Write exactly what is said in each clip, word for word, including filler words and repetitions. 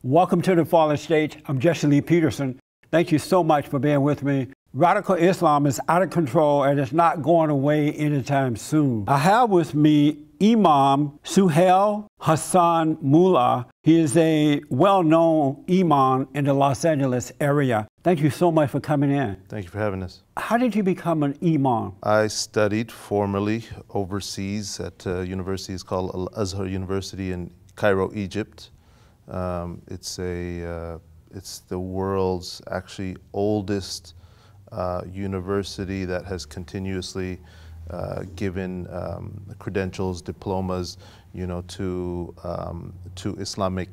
Welcome to The Fallen State. I'm Jesse Lee Peterson. Thank you so much for being with me. Radical Islam is out of control and it's not going away anytime soon. I have with me Imam Suhail Hasan Mulla. He is a well-known imam in the Los Angeles area. Thank you so much for coming in. Thank you for having us. How did you become an imam? I studied formerly overseas at a university. It's called Al Azhar University in Cairo, Egypt. Um, it's a, uh, it's the world's actually oldest uh, university that has continuously uh, given um, credentials, diplomas, you know, to um, to Islamic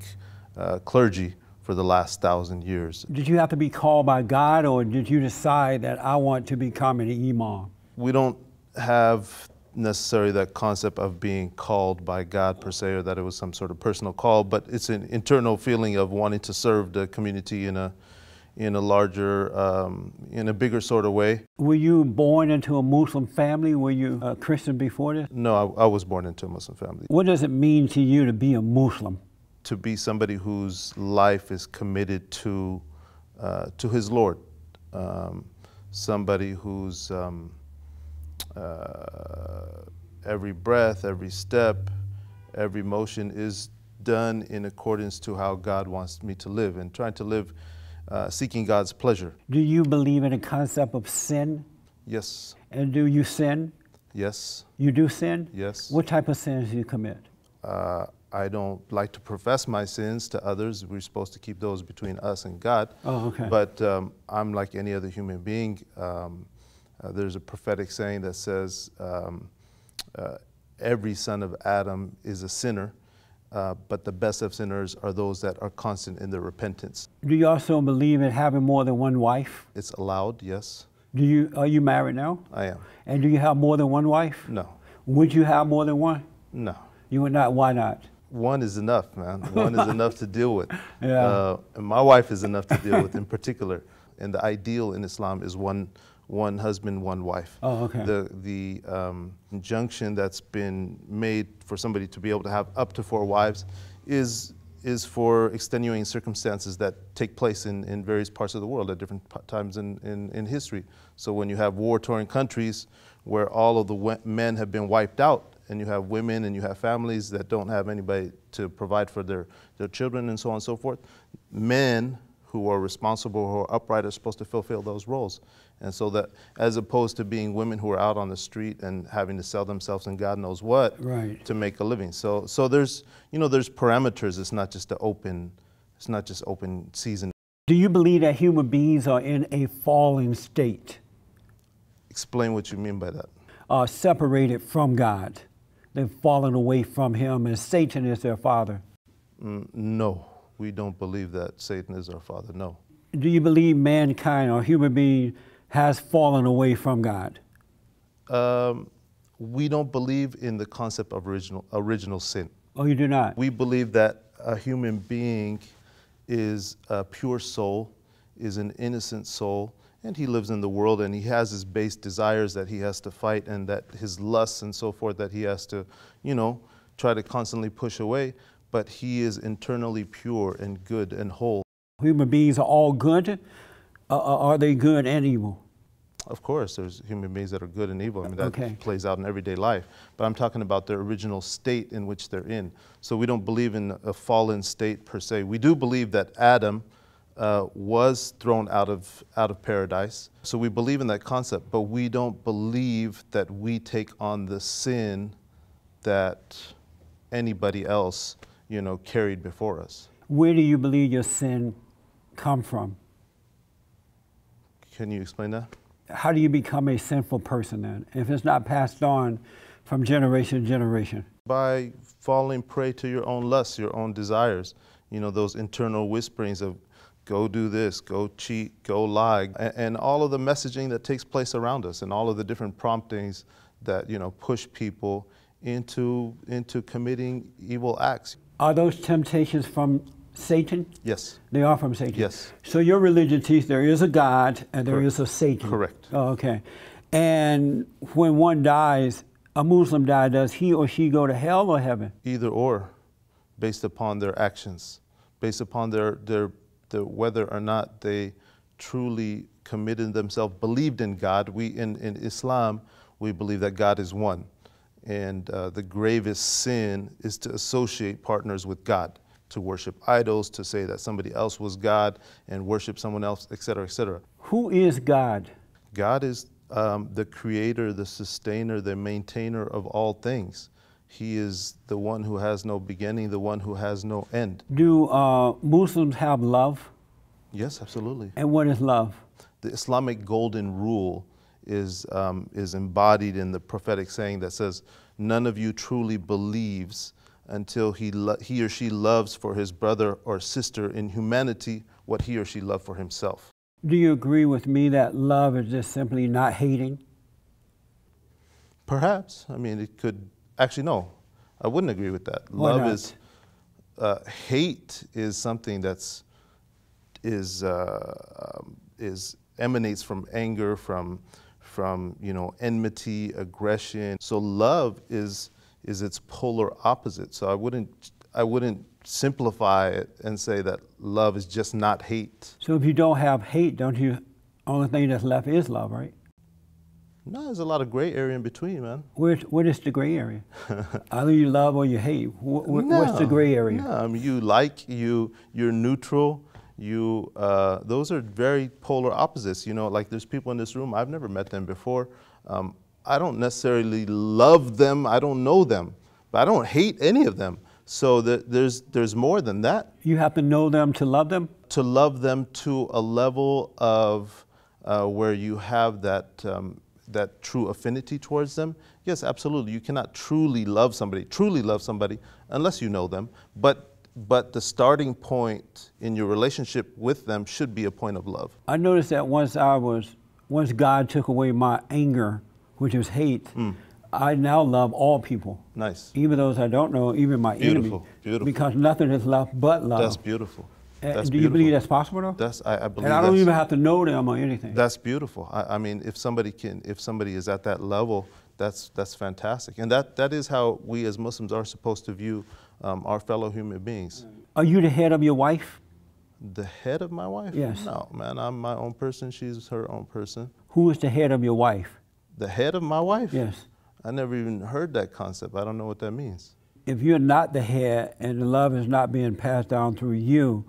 uh, clergy for the last thousand years. Did you have to be called by God, or did you decide that I want to become an imam? We don't have necessarily that concept of being called by God per se, or that it was some sort of personal call, but it's an internal feeling of wanting to serve the community in a in a larger, um, in a bigger sort of way. Were you born into a Muslim family? Were you a Christian before this? No, I, I was born into a Muslim family. What does it mean to you to be a Muslim? To be somebody whose life is committed to uh, to his Lord, um, somebody who's um, Uh, every breath, every step, every motion is done in accordance to how God wants me to live, and trying to live uh, seeking God's pleasure. Do you believe in a concept of sin? Yes. And do you sin? Yes. You do sin? Yes. What type of sins do you commit? Uh, I don't like to profess my sins to others. We're supposed to keep those between us and God. Oh, okay. But um, I'm like any other human being. Um, Uh, there's a prophetic saying that says um, uh, every son of Adam is a sinner, uh, but the best of sinners are those that are constant in their repentance. Do you also believe in having more than one wife? It's allowed, yes. Do you, are you married now? I am. And do you have more than one wife? No. Would you have more than one? No. You would not? Why not? One is enough, man. One is enough to deal with. Yeah. Uh, and my wife is enough to deal with in particular. And the ideal in Islam is one One husband, one wife. Oh, okay. The, the um, injunction that's been made for somebody to be able to have up to four wives is, is for extenuating circumstances that take place in, in various parts of the world at different times in, in, in history. So when you have war-torn countries where all of the men have been wiped out, and you have women and you have families that don't have anybody to provide for their, their children and so on and so forth, men who are responsible, who are upright, are supposed to fulfill those roles. And so that, as opposed to being women who are out on the street and having to sell themselves and God knows what, right, to make a living. So, so there's, you know, there's parameters. It's not just the open, it's not just open season. Do you believe that human beings are in a fallen state? Explain what you mean by that. Are separated from God. They've fallen away from Him, and Satan is their father. Mm, no. We don't believe that Satan is our father, no. Do you believe mankind or human being has fallen away from God? Um, we don't believe in the concept of original, original sin. Oh, you do not? We believe that a human being is a pure soul, is an innocent soul, and he lives in the world and he has his base desires that he has to fight, and that his lusts and so forth that he has to, you know, try to constantly push away. But he is internally pure and good and whole. Human beings are all good? Uh, are they good and evil? Of course, there's human beings that are good and evil. I mean, that okay. plays out in everyday life. But I'm talking about their original state in which they're in. So we don't believe in a fallen state per se. We do believe that Adam uh, was thrown out of, out of paradise. So we believe in that concept, but we don't believe that we take on the sin that anybody else, you know, carried before us. Where do you believe your sin come from? Can you explain that? How do you become a sinful person then, if it's not passed on from generation to generation? By falling prey to your own lusts, your own desires, you know, those internal whisperings of go do this, go cheat, go lie, and, and all of the messaging that takes place around us, and all of the different promptings that, you know, push people into, into committing evil acts. Are those temptations from Satan? Yes. They are from Satan? Yes. So your religion teaches there is a God and there Correct. Is a Satan? Correct. Oh, okay. And when one dies, a Muslim dies, does he or she go to hell or heaven? Either or, based upon their actions, based upon their, their, their whether or not they truly committed themselves, believed in God. We, in, in Islam, we believe that God is one. And uh, the gravest sin is to associate partners with God, to worship idols, to say that somebody else was God and worship someone else, et cetera, et cetera. Who is God? God is um, the creator, the sustainer, the maintainer of all things. He is the one who has no beginning, the one who has no end. Do uh, Muslims have love? Yes, absolutely. And what is love? The Islamic golden rule is, um, is embodied in the prophetic saying that says, none of you truly believes until he, he or she loves for his brother or sister in humanity what he or she loved for himself. Do you agree with me that love is just simply not hating? Perhaps. I mean, it could... Actually, no. I wouldn't agree with that. Why love not? Is... Uh, hate is something that's... is... Uh, um, is emanates from anger, from, from you know, enmity, aggression. So love is, is its polar opposite. So I wouldn't, I wouldn't simplify it and say that love is just not hate. So if you don't have hate, don't you, only thing that's left is love, right? No, there's a lot of gray area in between, man. Where, what is the gray area? Either you love or you hate. What, what, no, what's the gray area? No, I mean, you like, you, you're neutral. You, uh, those are very polar opposites, you know, like there's people in this room, I've never met them before. Um, I don't necessarily love them, I don't know them, but I don't hate any of them. So the, there's, there's more than that. You have to know them to love them? To love them to a level of uh, where you have that, um, that true affinity towards them. Yes, absolutely, you cannot truly love somebody, truly love somebody, unless you know them, but but the starting point in your relationship with them should be a point of love. I noticed that once I was, once God took away my anger, which is hate, mm. I now love all people. Nice. Even those I don't know, even my enemy. Beautiful, beautiful. Because nothing is left but love. That's beautiful. That's do you beautiful. Believe that's possible though? That's, I, I believe And I don't even have to know them or anything. That's beautiful. I, I mean, if somebody can, if somebody is at that level, that's, that's fantastic. And that, that is how we as Muslims are supposed to view Um, our fellow human beings. Are you the head of your wife? The head of my wife? Yes. No, man, I'm my own person, she's her own person. Who is the head of your wife? The head of my wife? Yes. I never even heard that concept. I don't know what that means. If you're not the head and the love is not being passed down through you,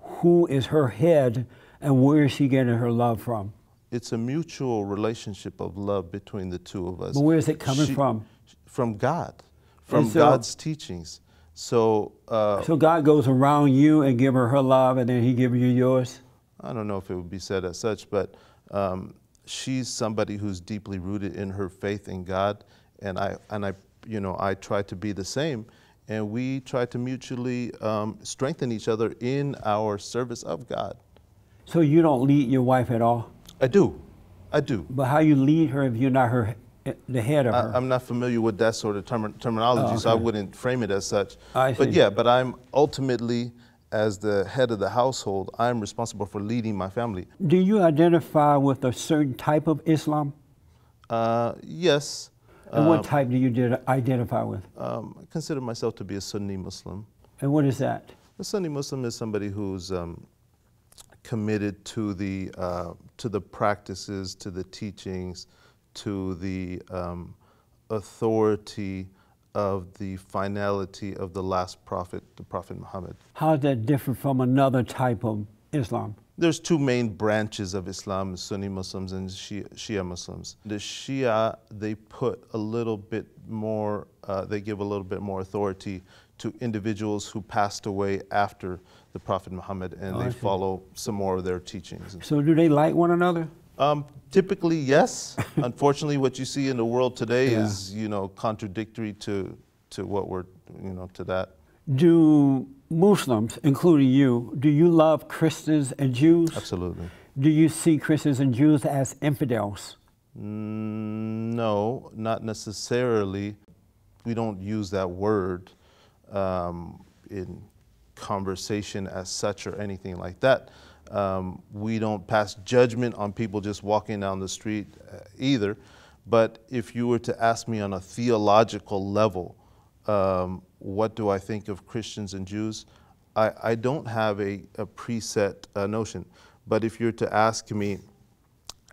who is her head and where is she getting her love from? It's a mutual relationship of love between the two of us. But where is it coming she, from? From God, from so, God's teachings. So, uh, so God goes around you and give her her love, and then He gives you yours? I don't know if it would be said as such, but um, she's somebody who's deeply rooted in her faith in God, and I, and I, you know, I try to be the same, and we try to mutually um, strengthen each other in our service of God. So you don't lead your wife at all? I do, I do. But how you lead her if you're not her? The head of I, her. I'm not familiar with that sort of term, terminology, oh, okay. So I wouldn't frame it as such. I see. But yeah, but I'm ultimately, as the head of the household, I'm responsible for leading my family. Do you identify with a certain type of Islam? Uh, yes. And um, what type do you did identify with? Um, I consider myself to be a Sunni Muslim. And what is that? A Sunni Muslim is somebody who's um, committed to the, uh, to the practices, to the teachings, to the um, authority of the finality of the last prophet, the Prophet Muhammad. How is that different from another type of Islam? There's two main branches of Islam, Sunni Muslims and Shia, Shia Muslims. The Shia, they put a little bit more, uh, they give a little bit more authority to individuals who passed away after the Prophet Muhammad, and oh, they follow some more of their teachings. So do they like one another? Um, typically, yes. Unfortunately, what you see in the world today yeah. is, you know, contradictory to, to what we're, you know, to that. Do Muslims, including you, do you love Christians and Jews? Absolutely. Do you see Christians and Jews as infidels? Mm, no, not necessarily. We don't use that word um, in conversation as such or anything like that. Um, we don't pass judgment on people just walking down the street uh, either. But if you were to ask me on a theological level, um, what do I think of Christians and Jews? I, I don't have a, a preset uh, notion. But if you're to ask me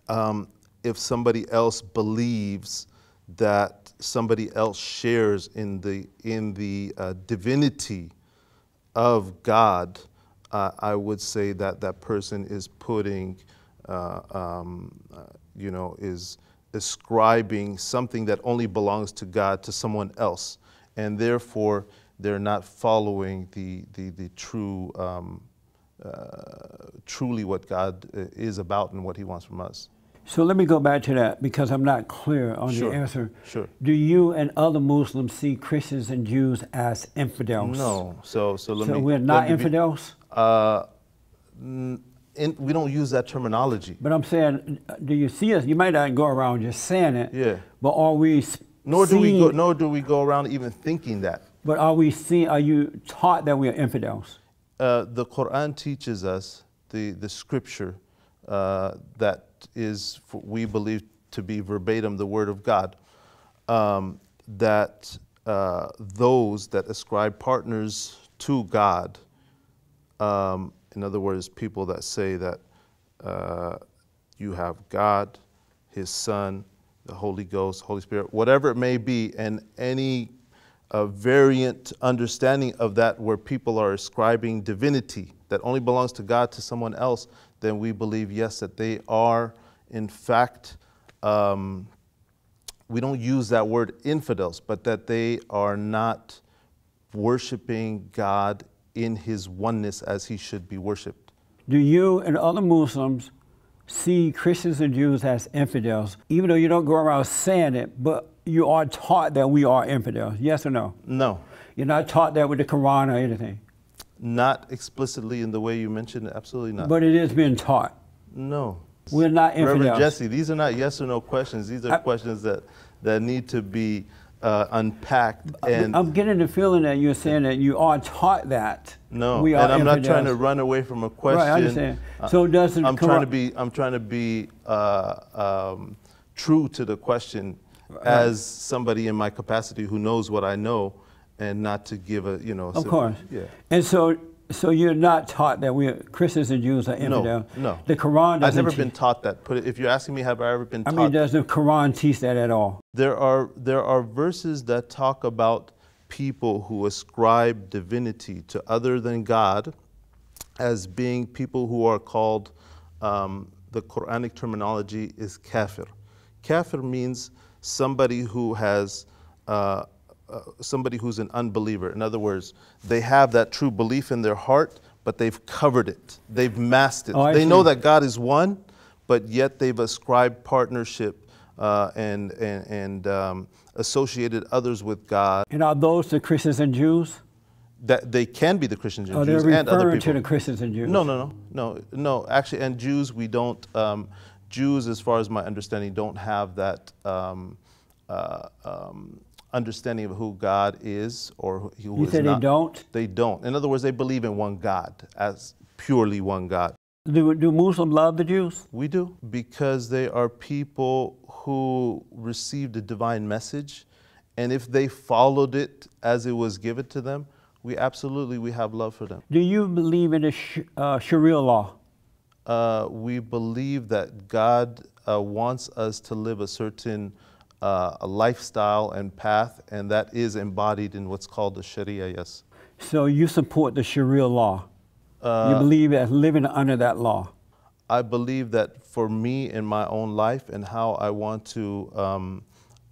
um, if somebody else believes that somebody else shares in the, in the uh, divinity of God, uh, I would say that that person is putting, uh, um, uh, you know, is ascribing something that only belongs to God to someone else. And therefore, they're not following the, the, the true, um, uh, truly what God is about and what he wants from us. So let me go back to that, because I'm not clear on sure. the answer. Sure. Do you and other Muslims see Christians and Jews as infidels? No. So, so let so me. So we're not let infidels? Be, uh, in, we don't use that terminology. But I'm saying, do you see us? You might not go around just saying it. Yeah. But are we? Nor do we go. Nor do we go around even thinking that. But are we seeing? Are you taught that we are infidels? Uh, the Quran teaches us the the scripture uh, that. Is we believe to be verbatim the word of God, um, that uh, those that ascribe partners to God, um, in other words, people that say that uh, you have God, his Son, the Holy Ghost, Holy Spirit, whatever it may be, and any uh, variant understanding of that where people are ascribing divinity that only belongs to God to someone else, then we believe, yes, that they are, in fact, um, we don't use that word infidels, but that they are not worshiping God in his oneness as he should be worshiped. Do you and other Muslims see Christians and Jews as infidels, even though you don't go around saying it, but you are taught that we are infidels, yes or no? No. You're not taught that with the Quran or anything? Not explicitly in the way you mentioned it, absolutely not. But it is being taught. No. We're not infidels. Reverend Jesse, these are not yes or no questions. These are I, questions that, that need to be uh, unpacked. And I'm getting the feeling that you're saying that you are taught that. No, we are and I'm infidels. Not trying to run away from a question. Right, I understand. So does it I'm trying to be, I'm trying to be uh, um, true to the question right. as somebody in my capacity who knows what I know. And not to give a, you know. Of simple, course. Yeah. And so, so you're not taught that we Christians and Jews are infidels. No, no. The Quran. I've never been taught that. Put it, if you're asking me, have I ever been? I taught mean, does the Quran teach that at all? There are there are verses that talk about people who ascribe divinity to other than God, as being people who are called. Um, the Quranic terminology is kafir. Kafir means somebody who has. Uh, Uh, somebody who's an unbeliever. In other words, they have that true belief in their heart, but they've covered it. They've masked it. Oh, they see. Know that God is one, but yet they've ascribed partnership uh, and, and, and um, associated others with God. And are those the Christians and Jews? That they can be the Christians and oh, Jews and other people. They're referring to the Christians and Jews. No, no, no, no, no. Actually, and Jews, we don't, um, Jews, as far as my understanding, don't have that, um, uh, um, understanding of who God is or who you is said not. They don't? They don't. In other words, they believe in one God, as purely one God. Do, do Muslims love the Jews? We do, because they are people who received a divine message, and if they followed it as it was given to them, we absolutely, we have love for them. Do you believe in the sh uh, Sharia law? Uh, we believe that God uh, wants us to live a certain Uh, a lifestyle and path, and that is embodied in what's called the Sharia, yes. So you support the Sharia law? Uh, you believe that living under that law? I believe that for me in my own life and how I want to, um,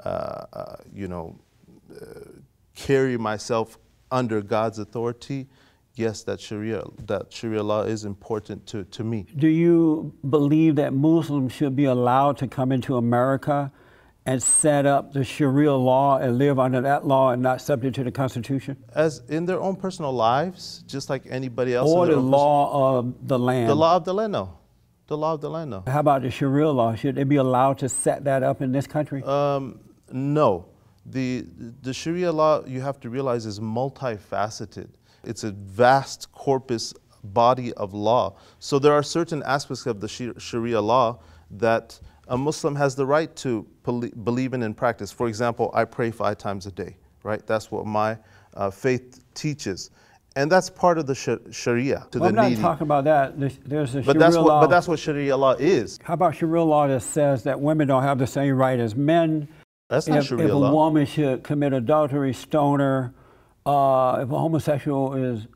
uh, uh, you know, uh, carry myself under God's authority, yes, that Sharia, that Sharia law is important to, to me. Do you believe that Muslims should be allowed to come into America and set up the Sharia law and live under that law and not subject to the Constitution? As in their own personal lives, just like anybody else. Or the law of the land. The law of the land, no. The law of the land, no. How about the Sharia law? Should they be allowed to set that up in this country? Um, no. The, the Sharia law, you have to realize, is multifaceted. It's a vast corpus body of law. So there are certain aspects of the Sharia law that a Muslim has the right to believe in and practice. For example, I pray five times a day, right? That's what my uh, faith teaches. And that's part of the sh Sharia. To well, the I'm not needy. talking about that. There's, there's a but Sharia that's what, law. But that's what Sharia law is. How about Sharia law that says that women don't have the same right as men? That's not if, Sharia if law. If a woman should commit adultery, stone her. Uh, if a homosexual is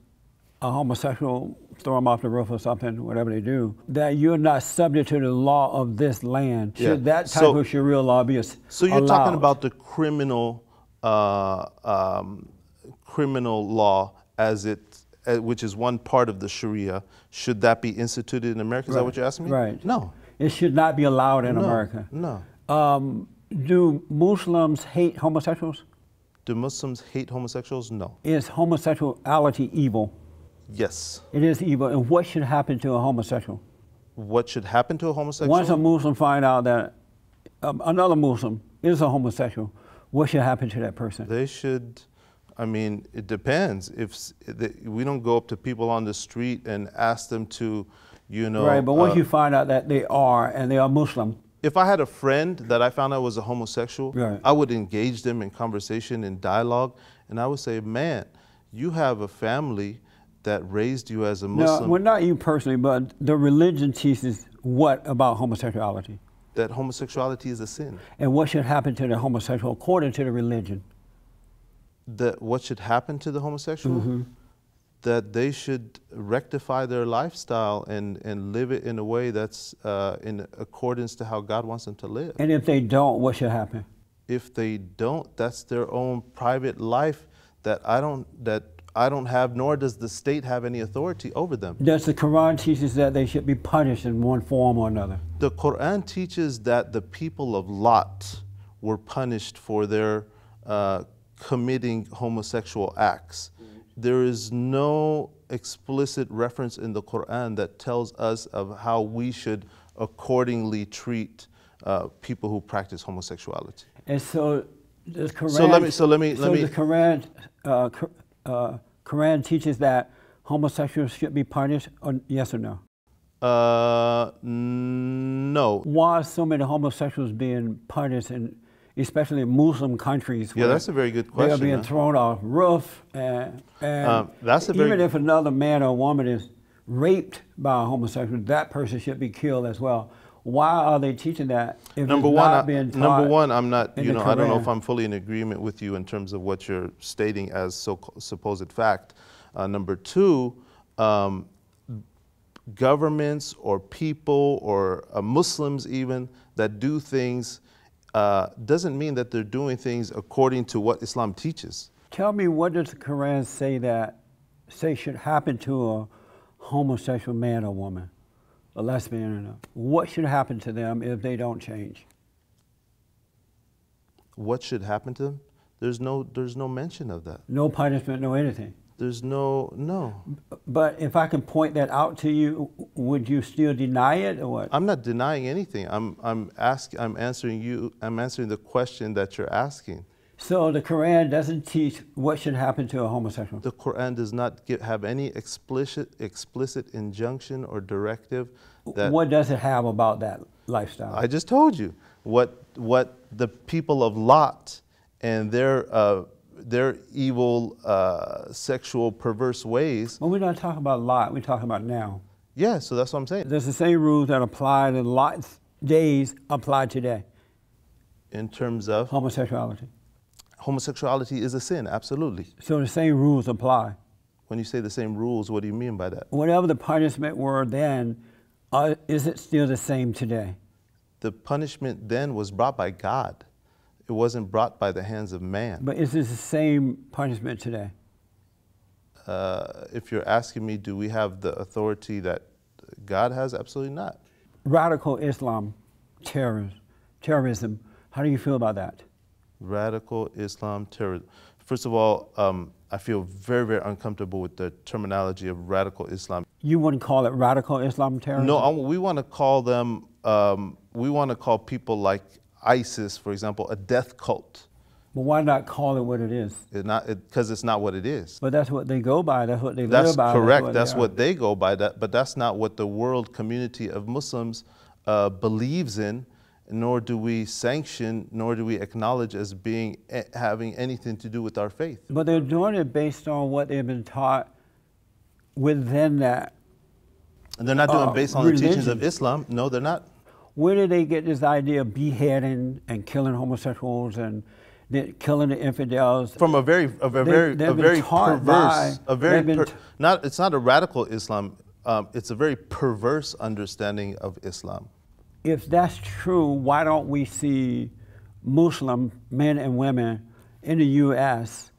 a homosexual, throw them off the roof or something, whatever they do, that you're not subject to the law of this land. Should yeah. that type so, of Sharia law be allowed? So you're talking about the criminal, uh, um, criminal law as it, uh, which is one part of the Sharia. Should that be instituted in America? Is right. that what you're asking me? Right. No. It should not be allowed in no. America. No. Um, do Muslims hate homosexuals? Do Muslims hate homosexuals? No. Is homosexuality evil? Yes. It is evil. And what should happen to a homosexual? What should happen to a homosexual? Once a Muslim finds out that um, another Muslim is a homosexual, what should happen to that person? They should, I mean, it depends. If they, we don't go up to people on the street and ask them to, you know. Right, but once uh, you find out that they are and they are Muslim. If I had a friend that I found out was a homosexual, right. I would engage them in conversation, in dialogue, and I would say, man, you have a family that raised you as a Muslim. No, well, not you personally, but the religion teaches what about homosexuality? That homosexuality is a sin. And what should happen to the homosexual according to the religion? That what should happen to the homosexual? Mm-hmm. That they should rectify their lifestyle and, and live it in a way that's uh, in accordance to how God wants them to live. And if they don't, what should happen? If they don't, that's their own private life that I don't, that I don't have, nor does the state have any authority over them. Does the Quran teaches that they should be punished in one form or another? The Quran teaches that the people of Lot were punished for their uh, committing homosexual acts. There is no explicit reference in the Quran that tells us of how we should accordingly treat uh, people who practice homosexuality. And so the Quran. So let me. So let me. So let me, the Quran. Uh, Uh, Quran teaches that homosexuals should be punished, or yes or no? Uh, no. Why are so many homosexuals being punished, in, especially in Muslim countries? Yeah, that's a very good question. They're being huh? thrown off roof, and, and um, that's a very even if another man or woman is raped by a homosexual, that person should be killed as well. Why are they teaching that? If number it's one, not I, being taught number one, I'm not. You know, Quran. I don't know if I'm fully in agreement with you in terms of what you're stating as so supposed fact. Uh, number two, um, governments or people or uh, Muslims even that do things uh, doesn't mean that they're doing things according to what Islam teaches. Tell me, what does the Quran say that say should happen to a homosexual man or woman? A lesbian, or what should happen to them if they don't change? What should happen to them? There's no, there's no mention of that. No punishment, no anything. There's no, no. But if I can point that out to you, would you still deny it, or what? I'm not denying anything. I'm, I'm asking, I'm answering you. I'm answering the question that you're asking. So the Quran doesn't teach what should happen to a homosexual? The Quran does not give, have any explicit, explicit injunction or directive. That what does it have about that lifestyle? I just told you. What, what the people of Lot and their, uh, their evil, uh, sexual, perverse ways. Well, we're not talking about Lot. We're talking about now. Yeah, so that's what I'm saying. There's the same rules that applied in Lot's days apply today. In terms of? Homosexuality. Homosexuality is a sin, absolutely. So the same rules apply. When you say the same rules, what do you mean by that? Whatever the punishment were then, uh, is it still the same today? The punishment then was brought by God. It wasn't brought by the hands of man. But is this the same punishment today? Uh, if you're asking me, do we have the authority that God has? Absolutely not. Radical Islam, terror, terrorism, how do you feel about that? Radical Islam terrorism. First of all, um, I feel very, very uncomfortable with the terminology of radical Islam. You wouldn't call it radical Islam terrorism? No, I, we want to call them, um, we want to call people like ISIS, for example, a death cult. But why not call it what it is? It's not, because it, it's not what it is. But that's what they go by. That's what they that's live by. Correct. That's correct. That's what they go by. That, but that's not what the world community of Muslims uh, believes in, nor do we sanction, nor do we acknowledge as being having anything to do with our faith. But they're doing it based on what they've been taught within that. And they're not doing uh, based on religion. The teachings of Islam. No, they're not. Where did they get this idea of beheading and killing homosexuals and killing the infidels? From a very, a very, they've, they've a very perverse, by, a very per, not. It's not a radical Islam. Um, it's a very perverse understanding of Islam. If that's true, why don't we see Muslim men and women in the U S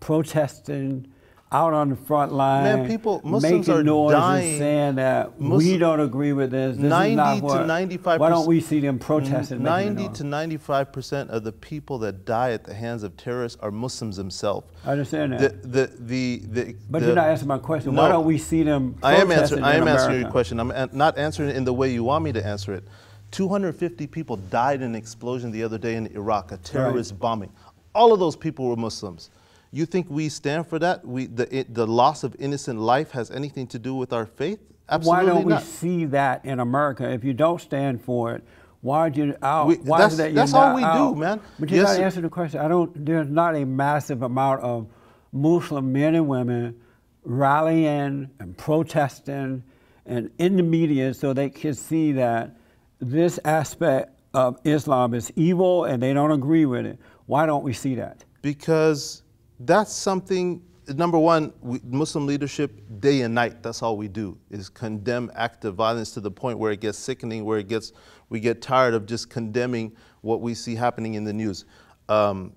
protesting out on the front line, man, people, Muslims making are noise dying. And saying that Muslim, we don't agree with this, this ninety is not what, to ninety-five percent, why don't we see them protesting? ninety to ninety-five percent of the people that die at the hands of terrorists are Muslims themselves. I understand that. The, the, the, the, but the, you're not answering my question. No, why don't we see them protesting? I am, answer, I am answering your question. I'm an, not answering it in the way you want me to answer it. two hundred fifty people died in an explosion the other day in Iraq, a terrorist right. bombing. All of those people were Muslims. You think we stand for that? We, the, it, the loss of innocent life has anything to do with our faith? Absolutely not. Why don't not. we see that in America? If you don't stand for it, why are you out? We, why is that you're That's not all we out? do, man. But you yes, gotta answer the question. I don't, there's not a massive amount of Muslim men and women rallying and protesting and in the media so they can see that this aspect of Islam is evil and they don't agree with it. Why don't we see that? Because that's something, number one, we, Muslim leadership, day and night, that's all we do, is condemn active violence to the point where it gets sickening, where it gets, we get tired of just condemning what we see happening in the news. Um,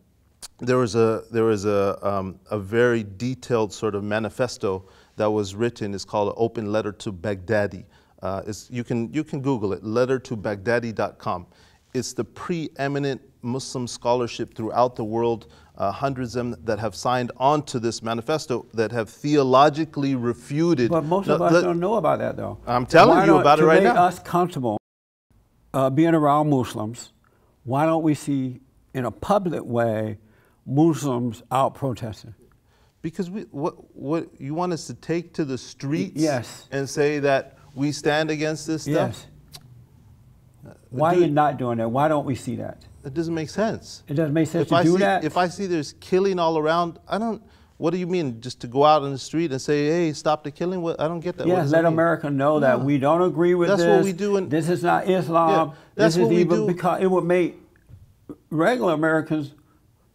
there was a, there was a, um, a very detailed sort of manifesto that was written. It's called An Open Letter to Baghdadi. Uh, it's, you, can, you can Google it, letter to Baghdadi dot com. It's the preeminent Muslim scholarship throughout the world. Uh, hundreds of them that have signed on to this manifesto that have theologically refuted. But most no, of us the, don't know about that, though. I'm telling you about it right now. To make us comfortable uh, being around Muslims, why don't we see, in a public way, Muslims out protesting? Because we, what, what you want us to take to the streets yes. and say that we stand against this stuff? Yes. Why Dude, are you not doing that? Why don't we see that? It doesn't make sense. It doesn't make sense if to I do see, that? If I see there's killing all around, I don't, what do you mean? Just to go out on the street and say, hey, stop the killing? What, I don't get that. Yeah, let America mean? know that yeah. we don't agree with that's this. That's what we do. In, this is not Islam. Yeah, that's this is what we do. Because it would make regular Americans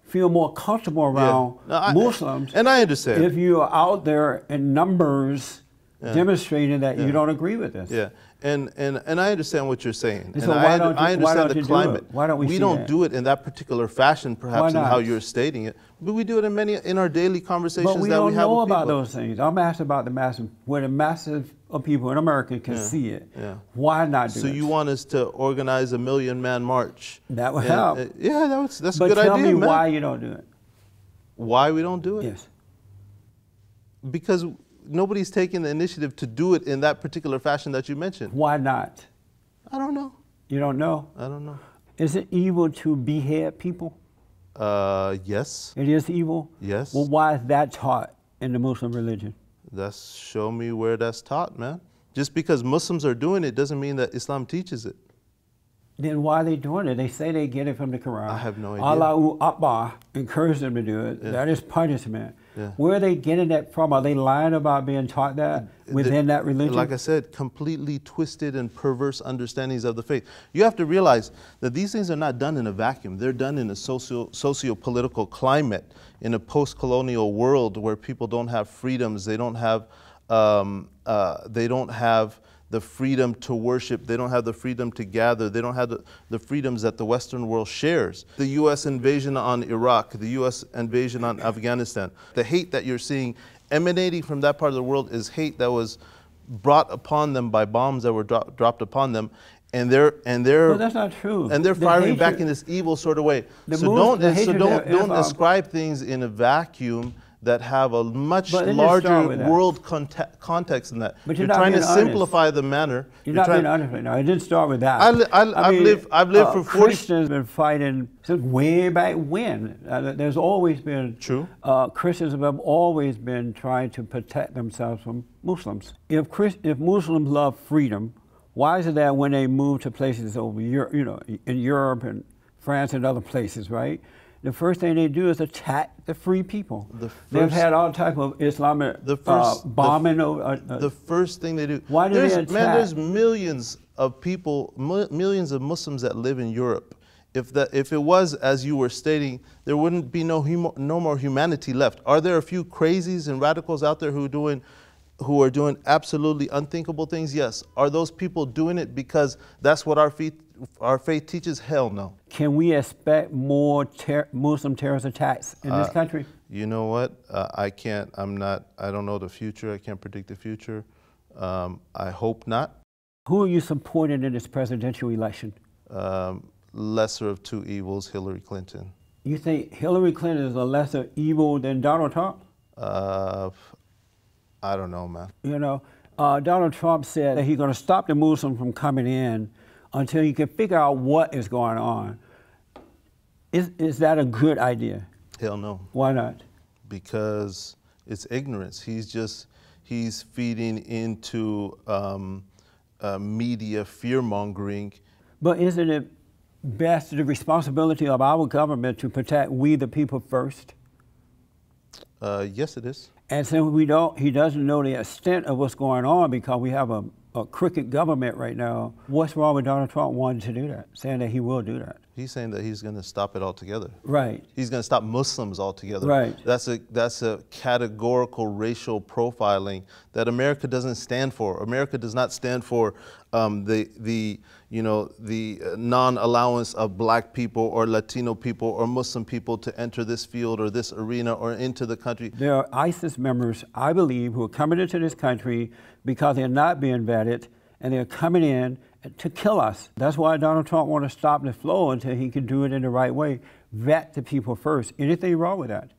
feel more comfortable around yeah. no, I, Muslims. And I understand. If you are out there in numbers yeah. demonstrating that yeah. you don't agree with this. Yeah. And, and, and I understand what you're saying. And so I, you, I understand the climate. Do why don't we We don't that? do it in that particular fashion, perhaps, in how you're stating it. But we do it in many in our daily conversations but we that don't we have know with about people. those things. I'm asking about the massive, where the massive of people in America can yeah, see it. Yeah. Why not do so it? So you want us to organize a million-man march? That would and, help. Uh, yeah, that was, that's but a good idea, But tell me man. why you don't do it. Why we don't do it? Yes. Because nobody's taking the initiative to do it in that particular fashion that you mentioned. Why not? I don't know. You don't know? I don't know. Is it evil to behead people? Uh, yes. It is evil? Yes. Well, why is that taught in the Muslim religion? That's, show me where that's taught, man. Just because Muslims are doing it doesn't mean that Islam teaches it. Then why are they doing it? They say they get it from the Quran. I have no idea. Allahu Akbar encouraged them to do it. Yeah. That is punishment. Yeah. Where are they getting that from? Are they lying about being taught that within the, that religion? Like I said, completely twisted and perverse understandings of the faith. You have to realize that these things are not done in a vacuum. They're done in a socio, socio-political climate, in a post-colonial world where people don't have freedoms. They don't have, um, uh, they don't have the freedom to worship. They don't have the freedom to gather. They don't have the, the freedoms that the Western world shares. The U S invasion on Iraq, the U S invasion on Afghanistan, the hate that you're seeing emanating from that part of the world is hate that was brought upon them by bombs that were dro dropped upon them. And they're, and they're, well, that's not true. And they're firing the back in this evil sort of way. So don't, so don't, don't ascribe things in a vacuum that have a much larger world context, context than that. But you're, you're trying to honest. simplify the manner. You're, you're not being honest right now. I didn't start with that. I li I, I I've mean, lived, I've lived uh, for forty... Christians have been fighting since way back when. Uh, there's always been... True. Uh, Christians have always been trying to protect themselves from Muslims. If, Christ, if Muslims love freedom, why is it that when they move to places over Europe, you know, in Europe and France and other places, right? The first thing they do is attack the free people. The first, They've had all type of Islamic the first, uh, bombing. The, over, uh, the first thing they do. Why do there's, they attack? Man, there's millions of people, millions of Muslims that live in Europe. If that, if it was as you were stating, there wouldn't be no hum, no more humanity left. Are there a few crazies and radicals out there who are doing, who are doing absolutely unthinkable things? Yes. Are those people doing it because that's what our feet? Our faith teaches? Hell no. Can we expect more ter Muslim terrorist attacks in uh, this country? You know what? Uh, I can't, I'm not, I don't know the future. I can't predict the future. Um, I hope not. Who are you supporting in this presidential election? Um, lesser of two evils, Hillary Clinton. You think Hillary Clinton is a lesser evil than Donald Trump? Uh, I don't know, man. You know, uh, Donald Trump said that he's going to stop the Muslims from coming in until you can figure out what is going on. Is, is that a good idea? Hell no. Why not? Because it's ignorance. He's just, he's feeding into um, uh, media fear-mongering. But isn't it best the responsibility of our government to protect we the people first? Uh, yes, it is. And since we don't, he doesn't know the extent of what's going on because we have a a crooked government right now. What's wrong with Donald Trump wanting to do that, saying that he will do that? He's saying that he's going to stop it altogether. Right. He's going to stop Muslims altogether. Right. That's a, that's a categorical racial profiling that America doesn't stand for. America does not stand for um, the, the, you know, the non-allowance of black people or Latino people or Muslim people to enter this field or this arena or into the country. There are ISIS members, I believe, who are coming into this country because they're not being vetted, and they're coming in to kill us. That's why Donald Trump wants to stop the flow until he can do it in the right way. Vet the people first. Anything wrong with that?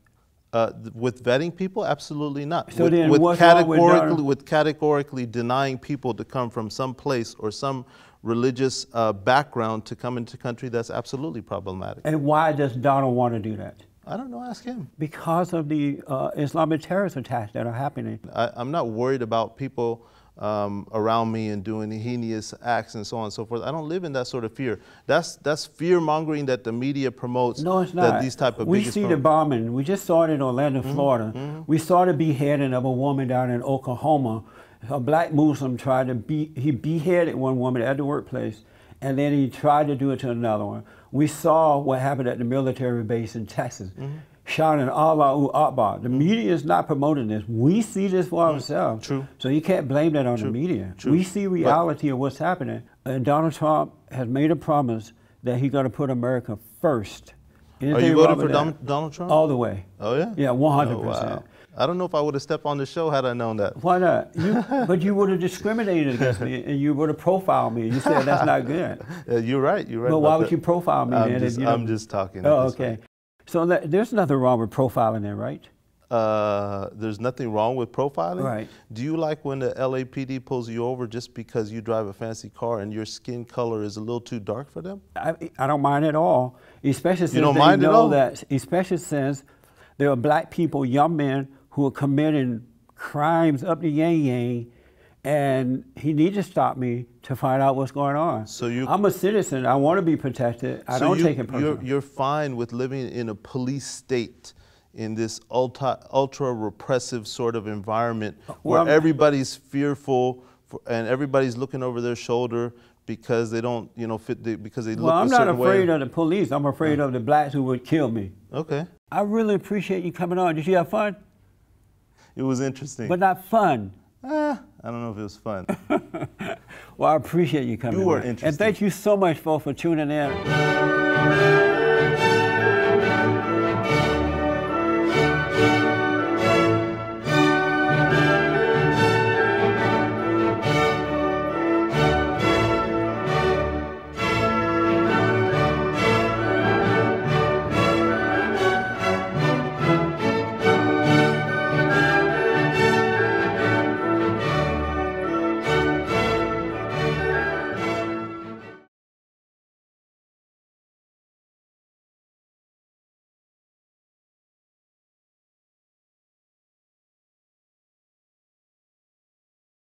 Uh, with vetting people? Absolutely not. So with, then with what's categorically, wrong with Donald? With categorically denying people to come from some place or some religious uh, background to come into the country, that's absolutely problematic. And why does Donald want to do that? I don't know, ask him. Because of the uh, Islamic terrorist attacks that are happening. I, I'm not worried about people Um, around me and doing heinous acts and so on and so forth. I don't live in that sort of fear. That's that's fear mongering that the media promotes. No, it's not. That these type of we see problems. The bombing. We just saw it in Orlando, mm-hmm. Florida. Mm-hmm. We saw the beheading of a woman down in Oklahoma. A black Muslim tried to be he beheaded one woman at the workplace, and then he tried to do it to another one. We saw what happened at the military base in Texas. Mm-hmm. Shouting Allahu Akbar. The media is not promoting this. We see this for ourselves. True. So you can't blame that on True. the media. True. We see reality but, of what's happening. And Donald Trump has made a promise that he's going to put America first. Anything are you voting for Don, Donald Trump? All the way. Oh, yeah? Yeah, one hundred percent. Oh, wow. I don't know if I would have stepped on the show had I known that. Why not? You, but you would have discriminated against me, and you would have profiled me. You said that's not good. Yeah, you're right. You're right. But why would that. you profile me? I'm, just, if you I'm just talking. Oh, okay. Way. So there's nothing wrong with profiling there, right? Uh, there's nothing wrong with profiling? Right. Do you like when the L A P D pulls you over just because you drive a fancy car and your skin color is a little too dark for them? I, I don't mind at all. Especially since you don't mind they know at all? That, especially since there are black people, young men, who are committing crimes up the yang-yang, and he needs to stop me to find out what's going on. So you, I'm a citizen. I want to be protected. I so don't you, take it personal. You're, you're fine with living in a police state, in this ultra, ultra repressive sort of environment where well, everybody's fearful for, and everybody's looking over their shoulder because they don't, you know, fit the, because they well, look I'm a certain way. Well, I'm not afraid of the police. I'm afraid mm. of the blacks who would kill me. Okay. I really appreciate you coming on. Did you have fun? It was interesting. But not fun. Ah, I don't know if it was fun. Well, I appreciate you coming. You were interesting. And thank you so much, folks, for tuning in.